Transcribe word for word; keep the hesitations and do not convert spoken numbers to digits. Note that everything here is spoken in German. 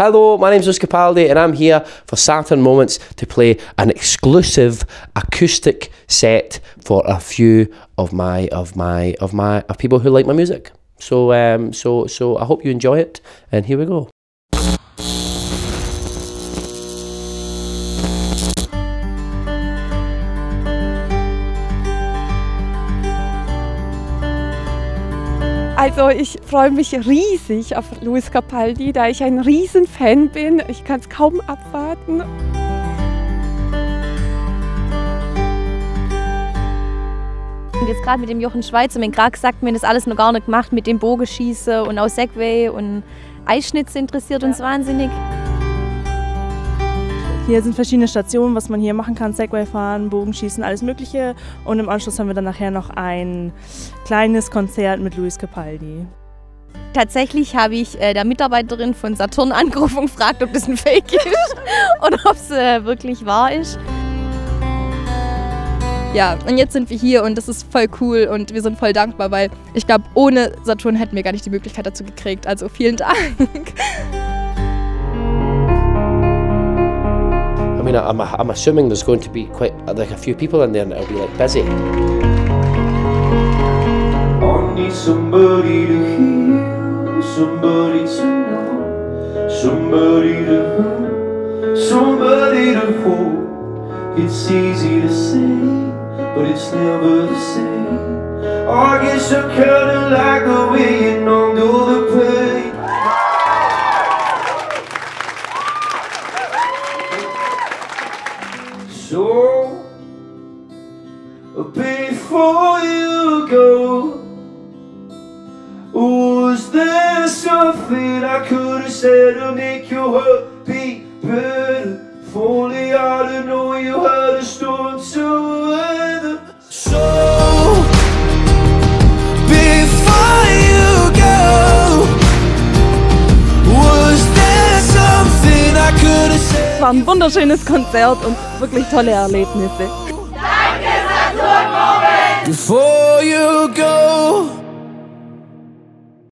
Hello, my name is Lewis Capaldi and I'm here for Saturn Moments to play an exclusive acoustic set for a few of my of my of my of people who like my music. So um so so I hope you enjoy it and here we go. Also ich freue mich riesig auf Lewis Capaldi, da ich ein Riesenfan bin. Ich kann es kaum abwarten. Und jetzt gerade mit dem Jochen Schweizer, mit dem Kragsack, mir das alles noch gar nicht gemacht, mit dem Bogenschießen und auch Segway und Eisschnitze interessiert uns wahnsinnig. Hier sind verschiedene Stationen, was man hier machen kann, Segway fahren, Bogenschießen, alles mögliche. Und im Anschluss haben wir dann nachher noch ein kleines Konzert mit Lewis Capaldi. Tatsächlich habe ich äh, der Mitarbeiterin von Saturn angerufen und gefragt, ob das ein Fake ist und ob es äh, wirklich wahr ist. Ja, und jetzt sind wir hier und das ist voll cool und wir sind voll dankbar, weil ich glaube, ohne Saturn hätten wir gar nicht die Möglichkeit dazu gekriegt. Also vielen Dank. I mean, I'm, I'm assuming there's going to be quite like a few people in there and it'll be like busy. I need somebody to hear, somebody to know, somebody to hold, somebody to hold. It's easy to say, but it's never the same. I guess I kinda like the way you know the pain. So, before you go, was there something I could have said to make your heart beat better? If only I'd have known you had a storm to weather. So. Es war ein wunderschönes Konzert und wirklich tolle Erlebnisse. Danke, Saturn Moments!